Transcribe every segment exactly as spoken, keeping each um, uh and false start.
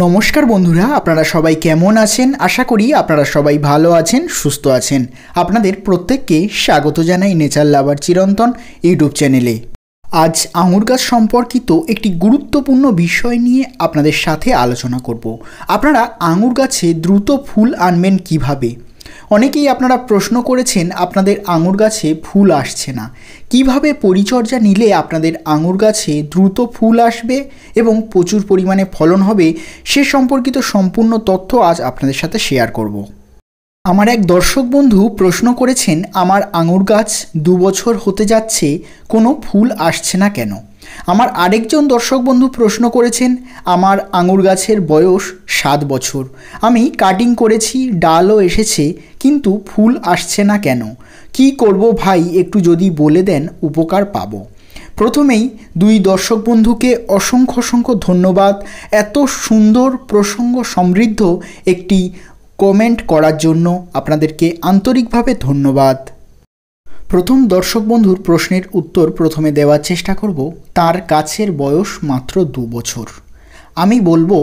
नमस्कार बंधुरा आपनारा सबाई केमन आछेन आशा करी आपनारा सबाई भालो आछेन सुस्थ आछेन आपनादेर प्रत्येकके स्वागत जानाई नेचार लाभार चिरंतन यूट्यूब चैनेले। आज आंगुर गाछ सम्पर्कित एकटी गुरुत्वपूर्ण विषय निये आपनादेर साथे आलोचना करब। आपनारा आंगुर गाछे द्रुत फुल आनबेन किभाबे। अनेकेई आपनारा प्रश्न करेछेन आपनादेर आंगुर गाछे फुल आसछे ना, किभाबे परिचर्या निले आपनादेर आंगुर गाछे द्रुत फुल आसबे एबं प्रचुर परिमाणे फलन हबे से सम्पर्कित सम्पूर्ण तथ्य आज आपनादेर साथे शेयर करब। आमार एक दर्शक बंधु प्रश्न करेछेन आमार आंगुर गाछ दो बछर होते जाच्छे कोनो फुल आसछे ना केन। आमार आरेकजन दर्शक बंधु प्रश्न करेछेन आमार आंगुर गाछेर बयस सात बछर, आमी काटिंग करेছি डालও এসেছে किन्तु फुल आसছে ना केन, कि करब भाई एकटु जदि बोले देन उपकार पाबो। प्रथमेই दुई दर्शक बंधुके असंख्य असंख्य धन्यवाद एत सुंदर प्रसंग समृद्ध एकटी कमेंट करार जन्य आपनादेरके आंतरिकभावे धन्यवाद। प्रथम दर्शक बंधुर प्रश्नेर उत्तर प्रथमे देवार चेष्टा करब। तार गाछेर बयस मात्र दो बछर, आमी बोलबो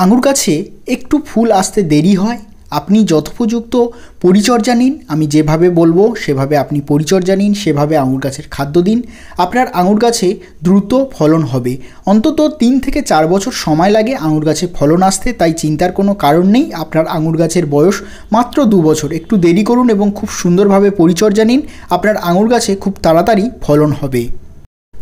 आंगुर गाछे एकटू फुल आसते देरी हय। आपनी यथोपयुक्त परिचर्या निन, आमी जेभावे बोलबो सेभावे आपनी परिचर्या निन, सेभावे आंगुर गाछेर खाद्य दिन, आपनार आंगुर गाछे द्रुत फलन हबे। अंतत तीन थेके चार बछर समय लागे आंगुर गाछे फलन आसते, ताई चिंतार कोनो कारण नेई। आपनार आंगुर गाछेर बयस मात्र दो बछर, एकटू देरी करुन एबं खूब सुंदरभावे परिचर्या निन, आपनार आंगुर गाछे खूब ताड़ाताड़ी फलन हबे।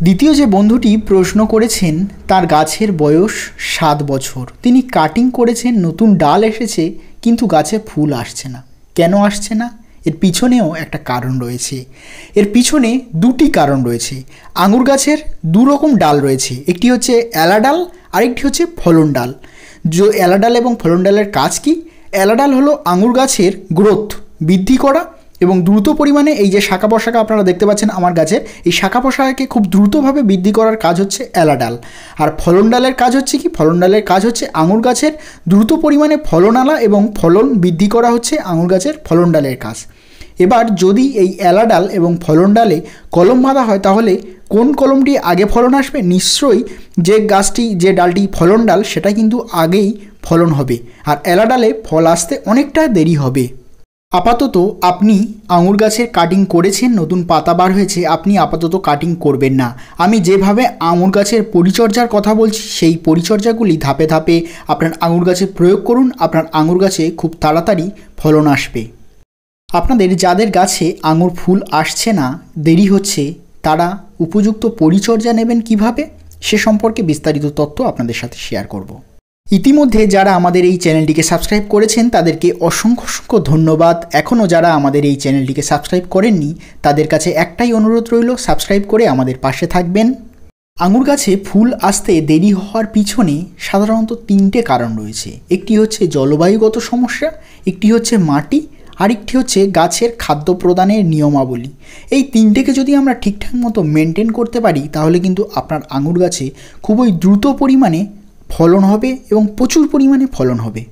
द्वितीय जे बंधुटी प्रश्न करेछेन तार गाछेर बयस सात बछर, तिनी काटिंग करेछेन नतून डाल एसेछे किन्तु गाছে ফুল আসছে না। কেন আসছে না? এর পিছনেও একটা কারণ রয়েছে। এর পিছনে দুটি কারণ রয়েছে। আঙ্গুর গাছের দুই রকম ডাল রয়েছে, একটি হচ্ছে এলা ডাল আর একটি হচ্ছে ফলন ডাল। যে এলা ডাল এবং ফলন ডালের কাজ কি? এলা ডাল হলো আঙ্গুর গাছের গ্রোথ বৃদ্ধি করা এবং দ্রুত পরিমাণে এই যে শাখা প্রশাখা আপনারা দেখতে পাচ্ছেন আমার গাছের, এই শাখা প্রশাখাকে খুব দ্রুতভাবে বৃদ্ধি করার কাজ হচ্ছে এলা ডাল। আর ফলন ডালের কাজ হচ্ছে কি? ফলন ডালের কাজ হচ্ছে আঙুর গাছের দ্রুত পরিমাণে ফলন আনা এবং ফলন বৃদ্ধি করা হচ্ছে আঙুর গাছের ফলন ডালের কাজ। এবার যদি এই এলা ডাল এবং ফলন ডালে কলম বাঁধা হয় তাহলে কোন কলমটি আগে ফলন আসবে? নিশ্চয়ই যে গাছটি যে ডালটি ফলন ডাল সেটা কিন্তু আগেই ফলন হবে, আর এলা ডালে ফল আসতে অনেকটা দেরি হবে। আপাতত আপনি আঙুর গাছের কাটিং করেছেন, নতুন পাতা বার হয়েছে, আপনি আপাতত কাটিং করবেন না। আমি যেভাবে আঙুর গাছের পরিচর্যার কথা বলছি সেই পরিচর্যাগুলি ধাপে ধাপে আপনার আঙুর গাছে প্রয়োগ করুন, আপনার আঙুর গাছে খুব তাড়াতাড়ি ফলন আসবে। আপনাদের যাদের গাছে আঙুর ফুল আসছে না, দেরি হচ্ছে, তারা উপযুক্ত পরিচর্যা নেবেন কিভাবে সে সম্পর্কে বিস্তারিত তথ্য আপনাদের সাথে শেয়ার করব। ইতিমধ্যে যারা আমাদের এই চ্যানেলটিকে সাবস্ক্রাইব করেছেন তাদেরকে অসংখ্য অসংখ্য ধন্যবাদ। এখনও যারা আমাদের এই চ্যানেলটিকে সাবস্ক্রাইব করেননি তাদের কাছে একটাই অনুরোধ রইল, সাবস্ক্রাইব করে আমাদের পাশে থাকবেন। আঙুর গাছে ফুল আসতে দেরি হওয়ার পিছনে সাধারণত তিনটে কারণ রয়েছে। একটি হচ্ছে জলবায়ুগত সমস্যা, একটি হচ্ছে মাটি, আরেকটি হচ্ছে গাছের খাদ্য প্রদানের নিয়মাবলী। এই তিনটেকে যদি আমরা ঠিকঠাক মতো মেনটেন করতে পারি তাহলে কিন্তু আপনার আঙুর গাছে খুবই দ্রুত পরিমাণে ফলন হবে এবং প্রচুর পরিমাণে ফলন হবে।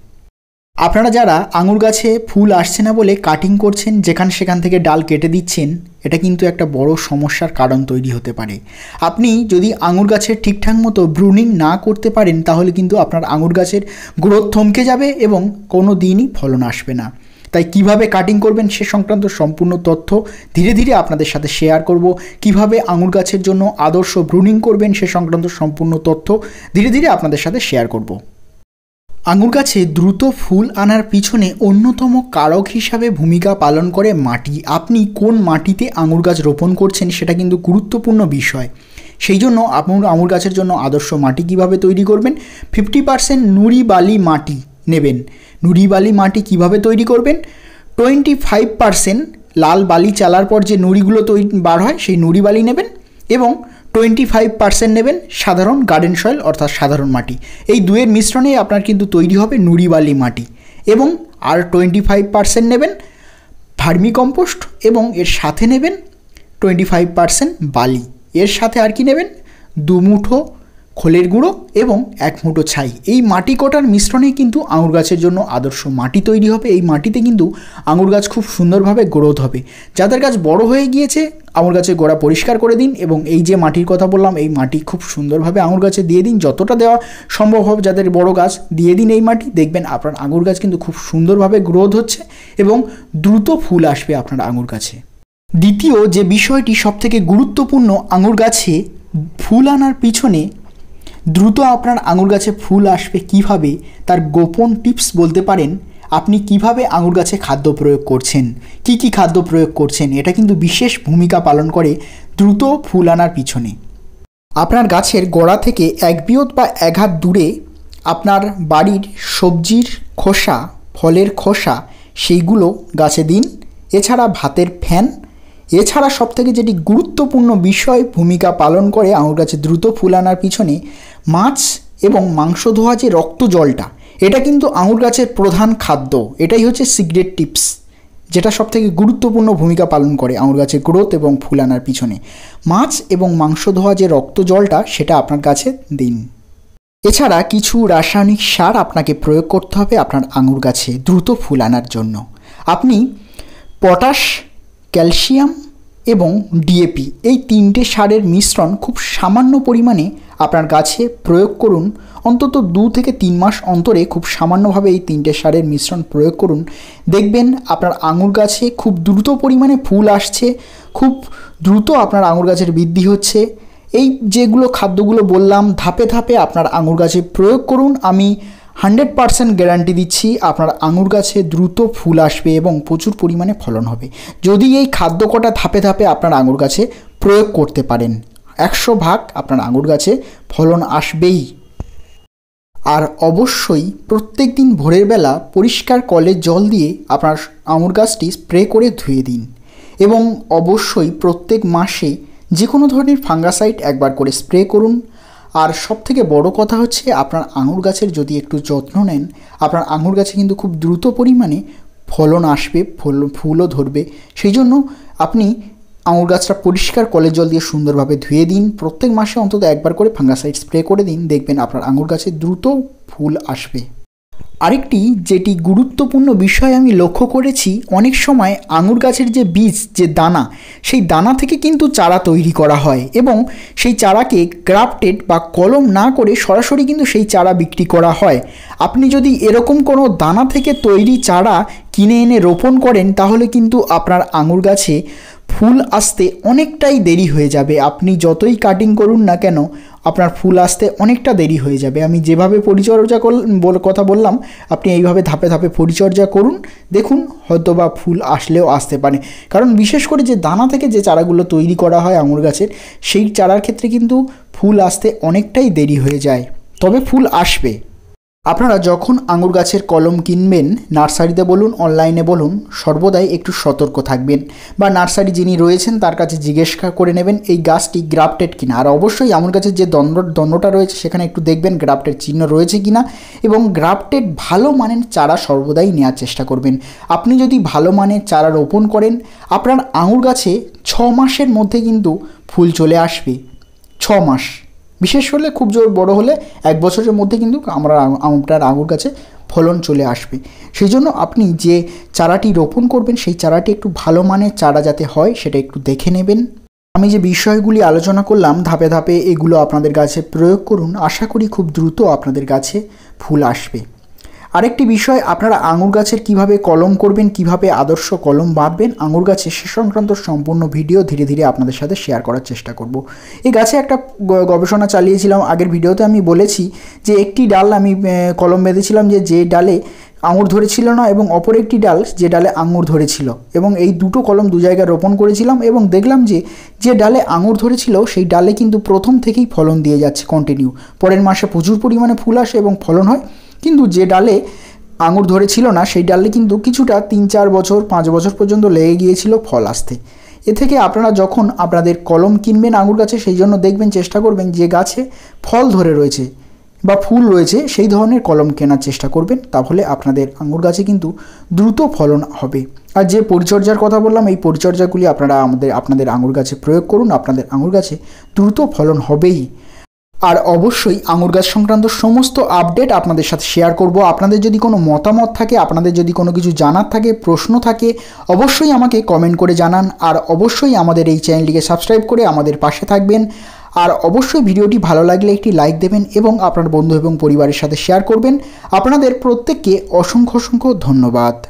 আপনারা যারা আঙুর গাছে ফুল আসছে না বলে কাটিং করছেন, যেখান সেখান থেকে ডাল কেটে দিচ্ছেন, এটা কিন্তু একটা বড় সমস্যার কারণ তৈরি হতে পারে। আপনি যদি আঙুর গাছের ঠিকঠাক মতো ব্রুনিং না করতে পারেন তাহলে কিন্তু আপনার আঙুর গাছের গ্রোথ থমকে যাবে এবং কোনো দিনই ফলন আসবে না। তাই কিভাবে কাটিং করবেন সে সংক্রান্ত সম্পূর্ণ তথ্য ধীরে ধীরে আপনাদের সাথে শেয়ার করব। কিভাবে আঙুর গাছের জন্য আদর্শ ব্রুনিং করবেন সে সংক্রান্ত সম্পূর্ণ তথ্য ধীরে ধীরে আপনাদের সাথে শেয়ার করব। আঙুর গাছে দ্রুত ফুল আনার পিছনে অন্যতম কারক হিসাবে ভূমিকা পালন করে মাটি। আপনি কোন মাটিতে আঙুর গাছ রোপণ করছেন সেটা কিন্তু গুরুত্বপূর্ণ বিষয়। সেই জন্য আপনার আঙুর গাছের জন্য আদর্শ মাটি কিভাবে তৈরি করবেন? ফিফটি পার্সেন্ট নুড়ি বালি মাটি নেবেন। নুড়ি বালি মাটি কিভাবে তৈরি করবেন? টোয়েন্টি ফাইভ পার্সেন্ট লাল বালি চালার পর যে নুড়িগুলো তৈরি বার হয় সেই নুড়ি বালি নেবেন এবং টোয়েন্টি ফাইভ পার্সেন্ট নেবেন সাধারণ গার্ডেন সয়েল অর্থাৎ সাধারণ মাটি। এই দুয়ের মিশ্রণে আপনার কিন্তু তৈরি হবে নুড়ি বালি মাটি। এবং আর টোয়েন্টি ফাইভ পার্সেন্ট নেবেন ভার্মি কম্পোস্ট এবং এর সাথে নেবেন টোয়েন্টি ফাইভ পার্সেন্ট বালি। এর সাথে আর কি নেবেন? দুমুঠো খোলের গুঁড়ো এবং এক মুঠো ছাই এই মাটি কটার মিশ্রণে কিন্তু আঙুর গাছের জন্য আদর্শ মাটি তৈরি হবে। এই মাটিতে কিন্তু আঙুর গাছ খুব সুন্দরভাবে গ্রোথ হবে। যাদের গাছ বড় হয়ে গিয়েছে আঙুর গাছের গোড়া পরিষ্কার করে দিন এবং এই যে মাটির কথা বললাম এই মাটি খুব সুন্দরভাবে আঙুর গাছে দিয়ে দিন, যতটা দেওয়া সম্ভব হবে যাদের বড় গাছ দিয়ে দিন এই মাটি, দেখবেন আপনার আঙুর গাছ কিন্তু খুব সুন্দরভাবে গ্রোথ হচ্ছে এবং দ্রুত ফুল আসবে আপনার আঙুর গাছে। দ্বিতীয় যে বিষয়টি সবথেকে গুরুত্বপূর্ণ আঙুর গাছে ফুল আনার পিছনে দ্রুত আপনার আঙুর গাছে ফুল আসবে কিভাবে তার গোপন টিপস বলতে পারেন, আপনি কিভাবে আঙুর গাছে খাদ্য প্রয়োগ করছেন, কি কি খাদ্য প্রয়োগ করছেন, এটা কিন্তু বিশেষ ভূমিকা পালন করে দ্রুত ফুল আনার পিছনে। আপনার গাছের গোড়া থেকে এক বিয়ত বা এক হাত দূরে আপনার বাড়ির সবজির খোসা, ফলের খোসা সেইগুলো গাছে দিন, এছাড়া ভাতের ফ্যান। এছাড়া সবথেকে যেটি গুরুত্বপূর্ণ বিষয় ভূমিকা পালন করে আঙুর গাছে দ্রুত ফুল আনার পিছনে, মাছ এবং মাংস ধোয়া যে রক্ত জলটা এটা কিন্তু আঙুর গাছের প্রধান খাদ্য। এটাই হচ্ছে সিক্রেট টিপস যেটা সবথেকে গুরুত্বপূর্ণ ভূমিকা পালন করে আঙুর গাছের গ্রোথ এবং ফুল আনার পিছনে। মাছ এবং মাংস ধোয়া যে রক্ত জলটা সেটা আপনার গাছে দিন। এছাড়া কিছু রাসায়নিক সার আপনাকে প্রয়োগ করতে হবে আপনার আঙুর গাছে দ্রুত ফুল আনার জন্য। আপনি পটাশ, ক্যালসিয়াম এবং ডিএপি এই তিনটে সারের মিশ্রণ খুব সামান্য পরিমাণে আপনার গাছে প্রয়োগ করুন। অন্তত দু থেকে তিন মাস অন্তরে খুব সামান্যভাবে এই তিনটে সারের মিশ্রণ প্রয়োগ করুন, দেখবেন আপনার আঙুর গাছে খুব দ্রুত পরিমাণে ফুল আসছে, খুব দ্রুত আপনার আঙুর গাছের বৃদ্ধি হচ্ছে। এই যেগুলো খাদ্যগুলো বললাম ধাপে ধাপে আপনার আঙুর গাছে প্রয়োগ করুন, আমি হান্ড্রেড পারসেন্ট গ্যারান্টি দিচ্ছি আপনার আঙুর গাছে দ্রুত ফুল আসবে এবং প্রচুর পরিমাণে ফলন হবে যদি এই খাদ্য কটা ধাপে ধাপে আপনার আঙুর গাছে প্রয়োগ করতে পারেন। একশো ভাগ আপনার আঙুর গাছে ফলন আসবেই। আর অবশ্যই প্রত্যেক দিন ভোরের বেলা পরিষ্কার কলের জল দিয়ে আপনার আঙুর গাছটি স্প্রে করে ধুয়ে দিন এবং অবশ্যই প্রত্যেক মাসে যে কোনো ধরনের ফাঙ্গাসাইড একবার করে স্প্রে করুন। আর সবথেকে বড় কথা হচ্ছে আপনার আঙুর গাছের যদি একটু যত্ন নেন আপনার আঙুর গাছে কিন্তু খুব দ্রুত পরিমাণে ফলন আসবে, ফল ফুলও ধরবে। সেই জন্য আপনি আঙুর গাছটা পরিষ্কার কলের জল দিয়ে সুন্দরভাবে ধুয়ে দিন, প্রত্যেক মাসে অন্তত একবার করে ফাঙ্গাসাইড স্প্রে করে দিন, দেখবেন আপনার আঙুর গাছে দ্রুত ফুল আসবে। আরেকটি যেটি গুরুত্বপূর্ণ বিষয় আমি লক্ষ্য করেছি, অনেক সময় আঙুর গাছের যে বীজ, যে দানা, সেই দানা থেকে কিন্তু চারা তৈরি করা হয় এবং সেই চারাকে গ্রাফটেড বা কলম না করে সরাসরি কিন্তু সেই চারা বিক্রি করা হয়। আপনি যদি এরকম কোনো দানা থেকে তৈরি চারা কিনে এনে রোপণ করেন তাহলে কিন্তু আপনার আঙুর গাছে ফুল আসতে অনেকটাই দেরি হয়ে যাবে। আপনি যতই কাটিং করুন না কেন আপনার ফুল আসতে অনেকটা দেরি হয়ে যাবে। আমি যেভাবে পরিচর্যা কর কথা বললাম আপনি এইভাবে ধাপে ধাপে পরিচর্যা করুন, দেখুন হয়তো বা ফুল আসলেও আসতে পারে। কারণ বিশেষ করে যে দানা থেকে যে চারাগুলো তৈরি করা হয় আঙুর গাছের সেই চারার ক্ষেত্রে কিন্তু ফুল আসতে অনেকটাই দেরি হয়ে যায়, তবে ফুল আসবে। আপনারা যখন আঙুর গাছের কলম কিনবেন নার্সারিতে বলুন অনলাইনে বলুন সর্বদাই একটু সতর্ক থাকবেন বা নার্সারি যিনি রয়েছেন তার কাছে জিজ্ঞেস করে নেবেন এই গাছটি গ্রাফটেড কিনা। আর অবশ্যই আঙুর গাছের যে দণ্ড দণ্ডটা রয়েছে সেখানে একটু দেখবেন গ্রাফটেড চিহ্ন রয়েছে কিনা এবং গ্রাফটেড ভালো মানের চারা সর্বদাই নেওয়ার চেষ্টা করবেন। আপনি যদি ভালো মানের চারা রোপণ করেন আপনার আঙুর গাছে ছ মাসের মধ্যে কিন্তু ফুল চলে আসবে। ছ মাস, বিশেষ হলে খুব জোর বড় হলে এক বছরের মধ্যে কিন্তু আমরা আপনার আঙুর গাছে ফলন চলে আসবে। সেই জন্য আপনি যে চারাটি রোপণ করবেন সেই চারাটি একটু ভালো মানের চারা যাতে হয় সেটা একটু দেখে নেবেন। আমি যে বিষয়গুলি আলোচনা করলাম ধাপে ধাপে এগুলো আপনাদের গাছে প্রয়োগ করুন, আশা করি খুব দ্রুত আপনাদের গাছে ফুল আসবে। আরেকটি বিষয়, আপনারা আঙুর গাছের কিভাবে কলম করবেন, কিভাবে আদর্শ কলম বাঁধবেন আঙুর গাছে সে সংক্রান্ত সম্পূর্ণ ভিডিও ধীরে ধীরে আপনাদের সাথে শেয়ার করার চেষ্টা করব। এই গাছে একটা গবেষণা চালিয়েছিলাম, আগের ভিডিওতে আমি বলেছি যে একটি ডাল আমি কলম বেঁধেছিলাম যে যে ডালে আঙুর ধরেছিল না এবং অপর একটি ডাল যে ডালে আঙুর ধরেছিল, এবং এই দুটো কলম দু জায়গায় রোপণ করেছিলাম এবং দেখলাম যে যে ডালে আঙুর ধরেছিল সেই ডালে কিন্তু প্রথম থেকেই ফলন দিয়ে যাচ্ছে কন্টিনিউ, পরের মাসে প্রচুর পরিমাণে ফুল আসে এবং ফলন হয়। কিন্তু যে ডালে আঙুর ধরেছিল না সেই ডালে কিন্তু কিছুটা তিন চার বছর পাঁচ বছর পর্যন্ত লেগে গিয়েছিল ফল আসতে। এ থেকে আপনারা যখন আপনাদের কলম কিনবেন আঙুর গাছে সেই জন্য দেখবেন চেষ্টা করবেন যে গাছে ফল ধরে রয়েছে বা ফুল রয়েছে সেই ধরনের কলম কেনার চেষ্টা করবেন, তাহলে আপনাদের আঙুর গাছে কিন্তু দ্রুত ফলন হবে। আর যে পরিচর্যার কথা বললাম এই পরিচর্যাগুলি আপনারা আমাদের আপনাদের আঙুর গাছে প্রয়োগ করুন, আপনাদের আঙুর গাছে দ্রুত ফলন হবেই। और अवश्य आंगुर गाछ संक्रांत समस्त आपडेट आपनादेर साथे शेयर करब। आपनादेर जदि कोनो मतामत थाके, आपनादेर जदि कोनो किछु जानार थाके, प्रश्न थाके, अवश्य आमाके कमेंट करे जानान। और अवश्य आमादेर एई चैनलटिके सबस्क्राइब करे आमादेर पाशे थाकबेन। और अवश्य भिडियोटी भालो लागले एकटी लाइक देबेन एबं आपनार बंधु एबं परिवारेर साथे शेयर करबेन। आपनादेर प्रत्येकके असंख्य असंख्य धन्यवाद।